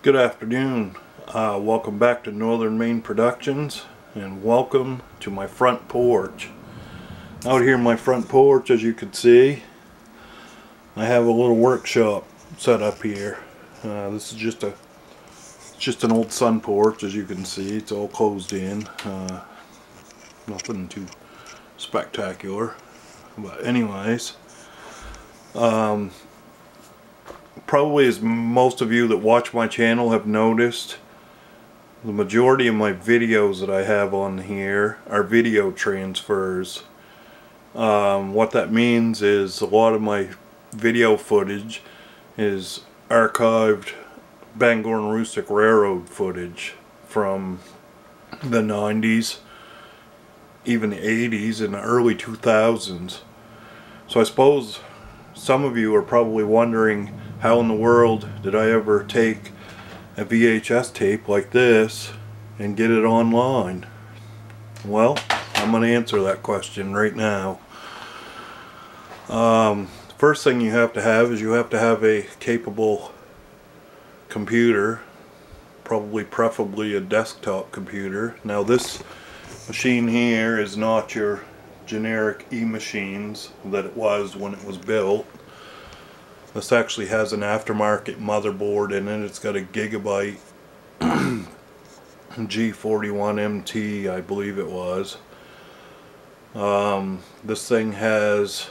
Good afternoon. Welcome back to Northern Maine Productions, and welcome to my front porch. Out here on my front porch, as you can see, I have a little workshop set up here. This is just an old sun porch, as you can see. It's all closed in. Nothing too spectacular, but anyways. Probably, as most of you that watch my channel have noticed, the majority of my videos that I have on here are video transfers. What that means is a lot of my video footage is archived Bangor and Roosick Railroad footage from the 90s, even the 80s and the early 2000s. So I suppose some of you are probably wondering, how in the world did I ever take a VHS tape like this and get it online? Well, I'm going to answer that question right now. First thing you have to have is you have to have a capable computer, preferably a desktop computer. Now this machine here is not your generic e-machines that it was when it was built. This actually has an aftermarket motherboard in it. It's got a Gigabyte G41MT, I believe it was. This thing has,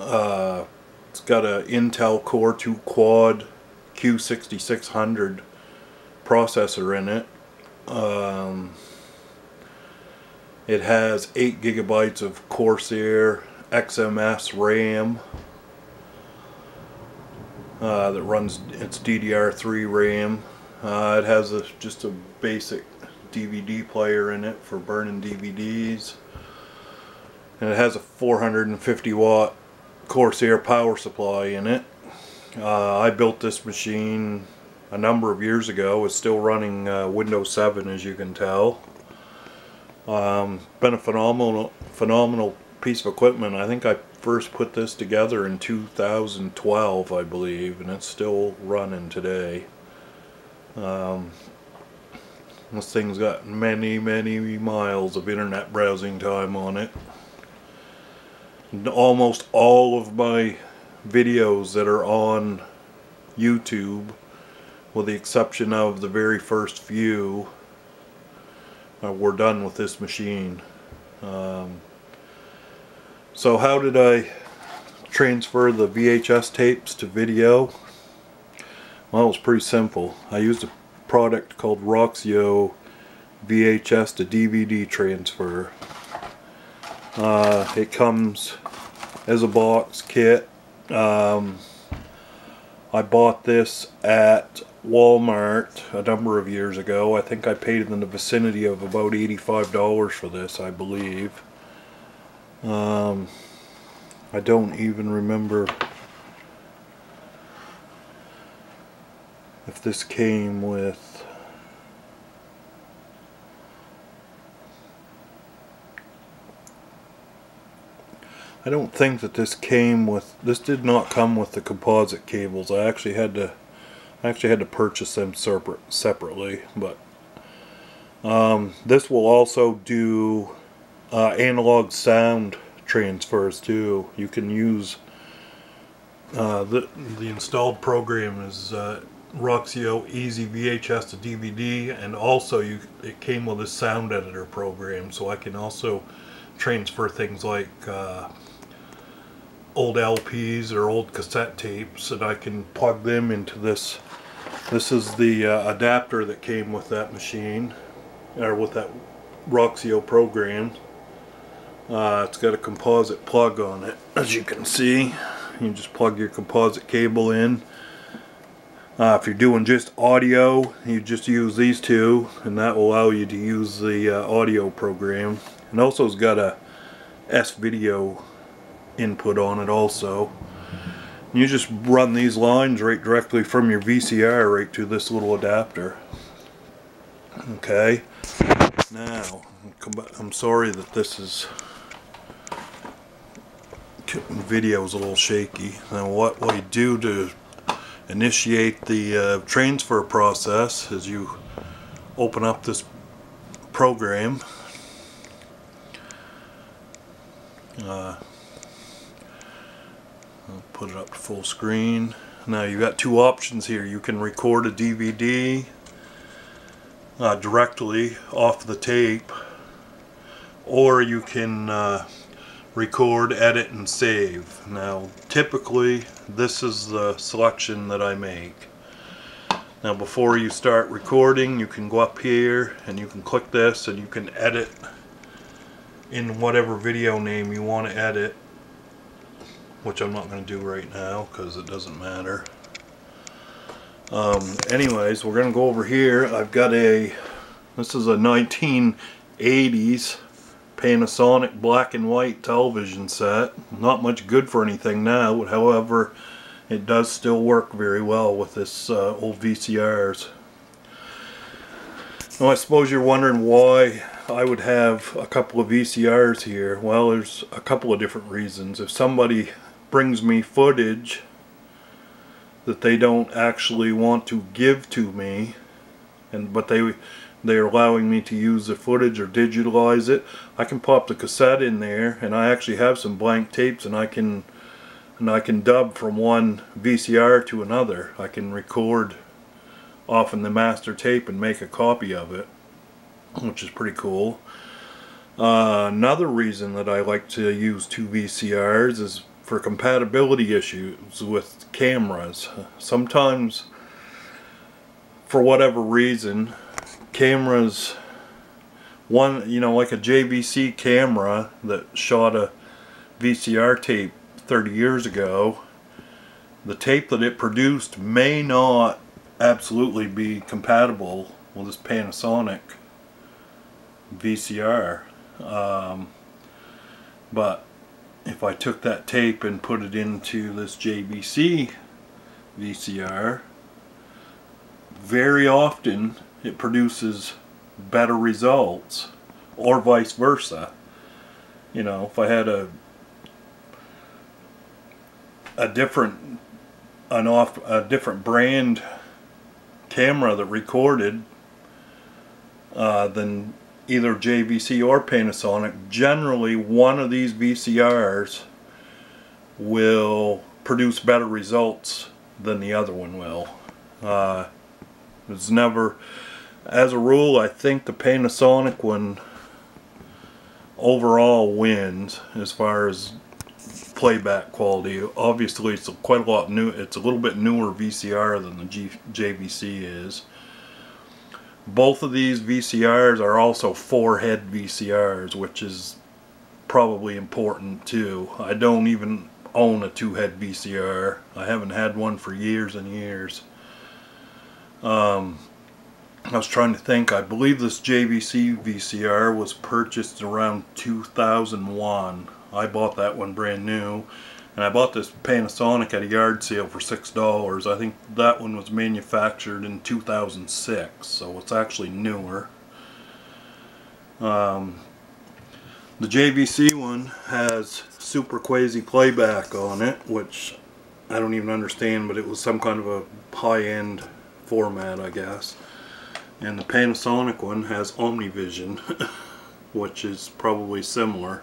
it's got an Intel Core 2 Quad Q6600 processor in it. It has 8 gigabytes of Corsair XMS RAM. That runs its DDR3 RAM. It has just a basic DVD player in it for burning DVDs, and it has a 450 watt Corsair power supply in it. I built this machine a number of years ago. It's still running Windows 7, as you can tell. Been a phenomenal piece of equipment. I think I first put this together in 2012, I believe, and it's still running today. This thing's got many miles of internet browsing time on it. And almost all of my videos that are on YouTube, with the exception of the very first few, were done with this machine. So how did I transfer the VHS tapes to video? Well, it was pretty simple. I used a product called Roxio VHS to DVD Transfer. It comes as a box kit. I bought this at Walmart a number of years ago. I think I paid in the vicinity of about $85 for this, I believe. I don't even remember if this came with this did not come with the composite cables. I actually had to purchase them separately, but this will also do analog sound transfers too. You can use the installed program is Roxio Easy VHS to DVD, and also it came with a sound editor program, so I can also transfer things like old LPs or old cassette tapes, and I can plug them into this. This is the adapter that came with that machine, or with that Roxio program. It's got a composite plug on it, as you can see. You just plug your composite cable in. If you're doing just audio, you just use these two, and that will allow you to use the audio program. And also it's got a S-video input on it also. You just run these lines right directly from your VCR right to this little adapter. Okay, now I'm sorry that this is video's a little shaky. Now what we do to initiate the transfer process as you open up this program. I'll put it up to full screen. Now you've got two options here. You can record a DVD directly off the tape, or you can record, edit, and save. Now typically this is the selection that I make. Now before you start recording, you can go up here and you can click this and you can edit in whatever video name you want to edit, which I'm not going to do right now because it doesn't matter. Anyways, we're going to go over here. I've got a, this is a 1980s Panasonic black and white television set. Not much good for anything now, however it does still work very well with this old VCRs. Now I suppose you're wondering why I would have a couple of VCRs here. Well, there's a couple of different reasons. If somebody brings me footage that they don't actually want to give to me, and but they're allowing me to use the footage or digitalize it, I can pop the cassette in there, and I actually have some blank tapes, and I can dub from one VCR to another. I can record off in the master tape and make a copy of it, which is pretty cool. Another reason that I like to use two VCRs is for compatibility issues with cameras. Sometimes, for whatever reason, cameras, like a JVC camera that shot a VCR tape 30 years ago, the tape that it produced may not absolutely be compatible with this Panasonic VCR. But if I took that tape and put it into this JVC VCR, very often it produces better results, or vice versa. You know, if I had a different brand camera that recorded, then either JVC or Panasonic, generally one of these VCRs will produce better results than the other one will. It's never, as a rule, I think the Panasonic one overall wins as far as playback quality. Obviously, it's quite a lot new. It's a little bit newer VCR than the JVC is. Both of these VCRs are also four-head VCRs, which is probably important too. I don't even own a two-head VCR. I haven't had one for years and years. I was trying to think. I believe this JVC VCR was purchased around 2001. I bought that one brand new, and I bought this Panasonic at a yard sale for $6. I think that one was manufactured in 2006, so it's actually newer. The JVC one has super quasi playback on it, which I don't even understand, but it was some kind of a high-end format, I guess. And the Panasonic one has OmniVision, which is probably similar.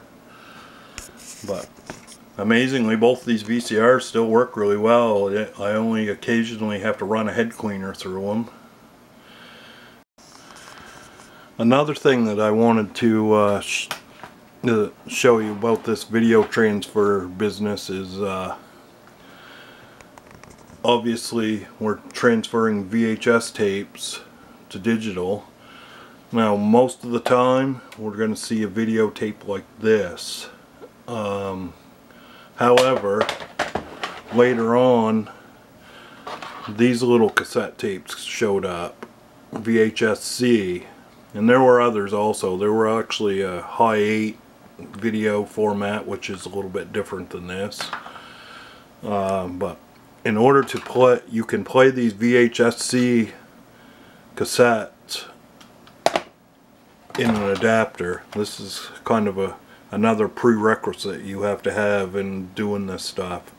But amazingly, both of these VCRs still work really well. I only occasionally have to run a head cleaner through them. Another thing that I wanted to show you about this video transfer business is obviously we're transferring VHS tapes to digital. Now most of the time we're going to see a videotape like this. However, later on, these little cassette tapes showed up, VHS-C, and there were others also. There were actually a Hi8 video format, which is a little bit different than this. But in order to play, you can play these VHS-C cassettes in an adapter. This is kind of another prerequisite you have to have in doing this stuff.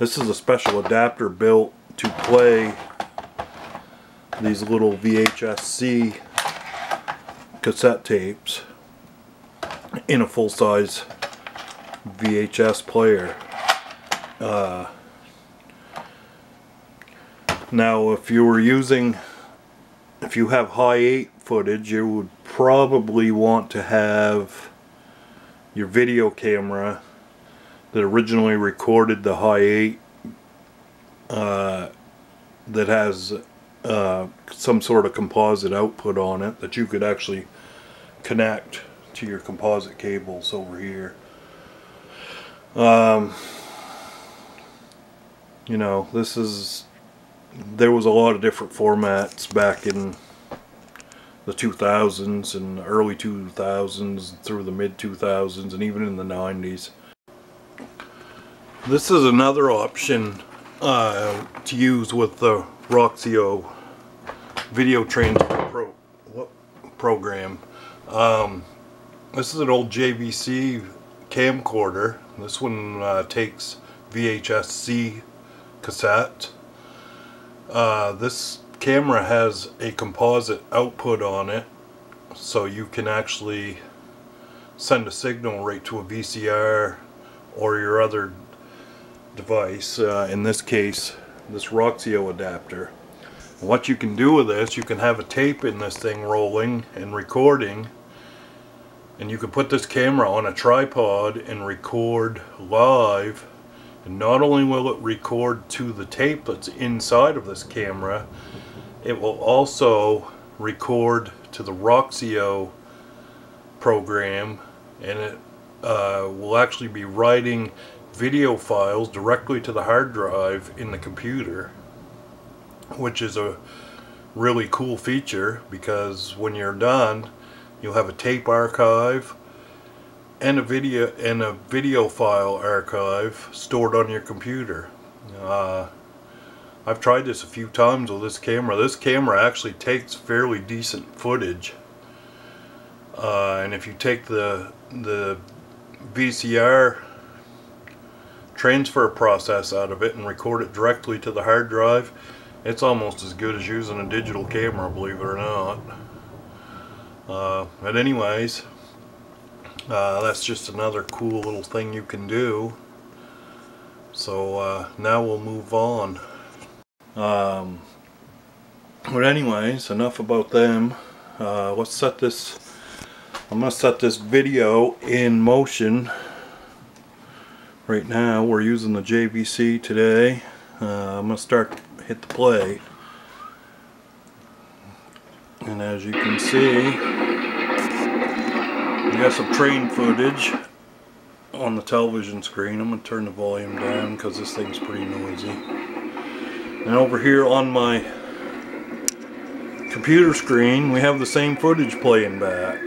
This is a special adapter built to play these little VHS-C cassette tapes in a full-size VHS player. Now if you have Hi8 footage, you would probably want to have your video camera that originally recorded the Hi8 that has some sort of composite output on it that you could actually connect to your composite cables over here. You know, there was a lot of different formats back in the 2000s and early 2000s through the mid 2000s and even in the 90s. This is another option to use with the Roxio Video Transfer Pro program. This is an old JVC camcorder. This one takes VHS-C cassette. This camera has a composite output on it, so you can actually send a signal right to a VCR or your other device, in this case this Roxio adapter. And what you can do with this, you can have a tape in this thing rolling and recording, and you can put this camera on a tripod and record live. And not only will it record to the tape that's inside of this camera, it will also record to the Roxio program, and it will actually be writing video files directly to the hard drive in the computer, which is a really cool feature, because when you're done, you'll have a tape archive and a video file archive stored on your computer. I've tried this a few times with this camera. This camera actually takes fairly decent footage, and if you take the VCR transfer process out of it and record it directly to the hard drive, it's almost as good as using a digital camera, believe it or not. But anyways, that's just another cool little thing you can do. So now we'll move on. But anyways, enough about them. Let's set this. I'm gonna set this video in motion. Right now we're using the JVC today. I'm gonna hit the play, and as you can see, we got some train footage on the television screen. I'm going to turn the volume down because this thing's pretty noisy. And over here on my computer screen, we have the same footage playing back.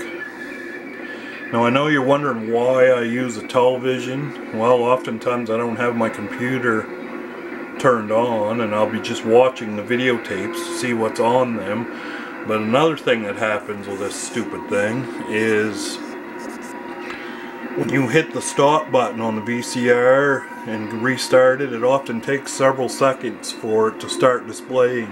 Now I know you're wondering why I use a television. Well, oftentimes I don't have my computer turned on, and I'll be just watching the videotapes to see what's on them. But another thing that happens with this stupid thing is, when you hit the stop button on the VCR and restart it, it often takes several seconds for it to start displaying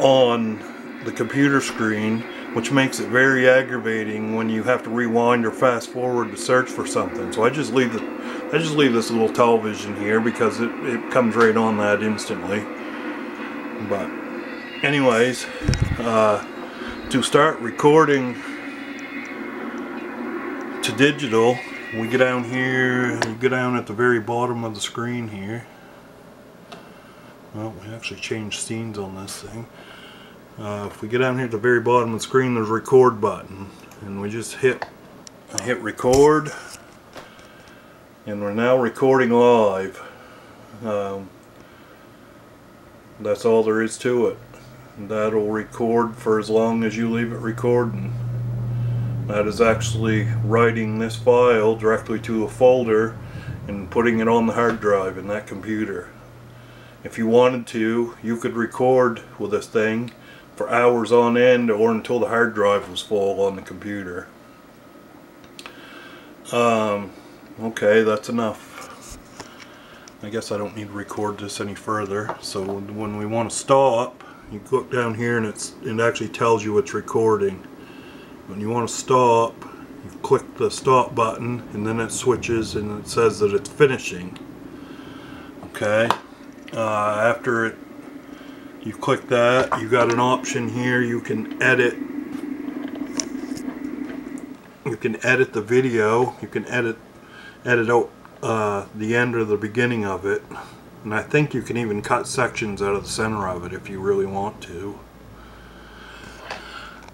on the computer screen, which makes it very aggravating when you have to rewind or fast forward to search for something. So I just leave this little television here because it comes right on that instantly. But anyways, to start recording to digital, we get down here, we go down at the very bottom of the screen here. Well, we actually changed scenes on this thing. If we get down here at the very bottom of the screen, there's a record button, and we just hit record, and we're now recording live. That's all there is to it. That'll record for as long as you leave it recording. That is actually writing this file directly to a folder and putting it on the hard drive in that computer. If you wanted to, you could record with this thing for hours on end, or until the hard drive was full on the computer. Okay, that's enough. I guess I don't need to record this any further. So when we want to stop, you click down here and it actually tells you it's recording. When you want to stop, you click the stop button and then it switches and it says that it's finishing. Okay, after you click that, you got an option here. You can edit. You can edit the video. You can edit out the end or the beginning of it, and I think you can even cut sections out of the center of it if you really want to.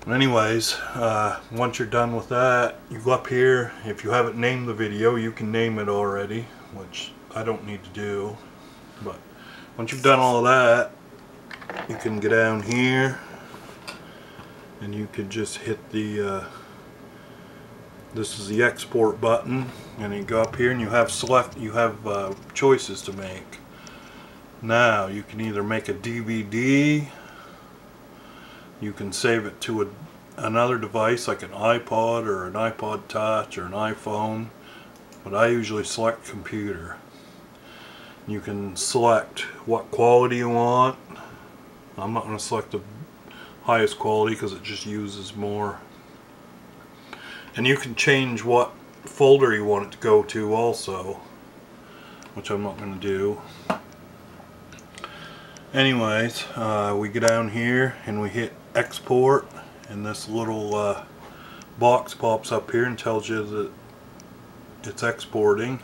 Anyways, once you're done with that, you go up here. If you haven't named the video, you can name it already, which I don't need to do. But once you've done all that, you can go down here and you can just hit the this is the export button, and you go up here and you have choices to make. Now you can either make a DVD, you can save it to another device like an iPod or an iPod Touch or an iPhone, but I usually select computer. You can select what quality you want. I'm not going to select the highest quality because it just uses more. And you can change what folder you want it to go to also, which I'm not going to do. Anyways, we get down here and we hit export, and this little box pops up here and tells you that it's exporting.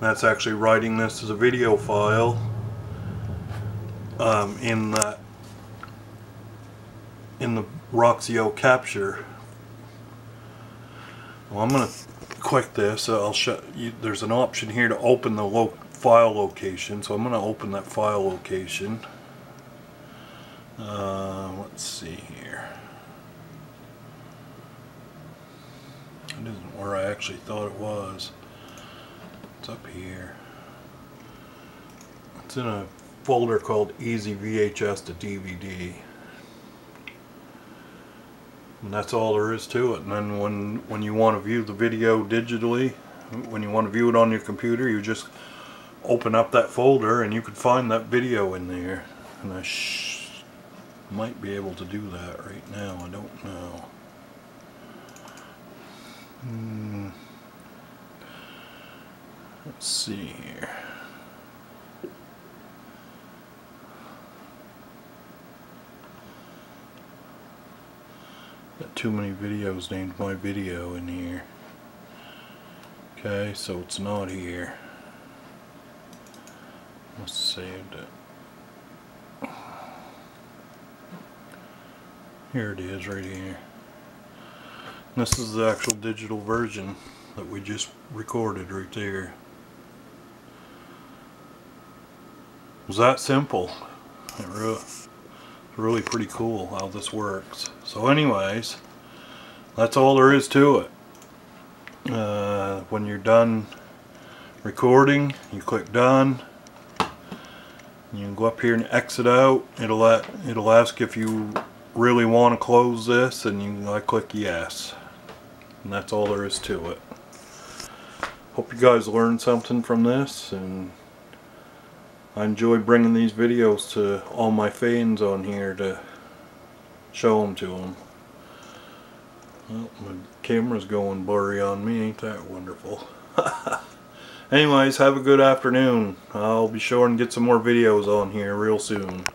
That's actually writing this as a video file in the Roxio Capture. Well, I'm going to click this. I'll show you. There's an option here to open the file location, so I'm going to open that file location. Let's see here. It isn't where I actually thought it was. It's up here. It's in a folder called Easy VHS to DVD. And that's all there is to it. And then when you want to view the video digitally, when you want to view it on your computer, you just open up that folder and you can find that video in there. And I might be able to do that right now. I don't know. Let's see here. Got too many videos named My Video in here. Okay, so it's not here. I saved it. Here it is right here. This is the actual digital version that we just recorded right there. It was that simple. It's really pretty cool how this works. So anyways, that's all there is to it. When you're done recording, you click done. You can go up here and exit out. It'll ask if you really want to close this, and I click yes. And that's all there is to it. Hope you guys learned something from this, and I enjoy bringing these videos to all my fans on here to show them to them. Well, my camera's going blurry on me, ain't that wonderful? Anyways, have a good afternoon. I'll be sure and get some more videos on here real soon.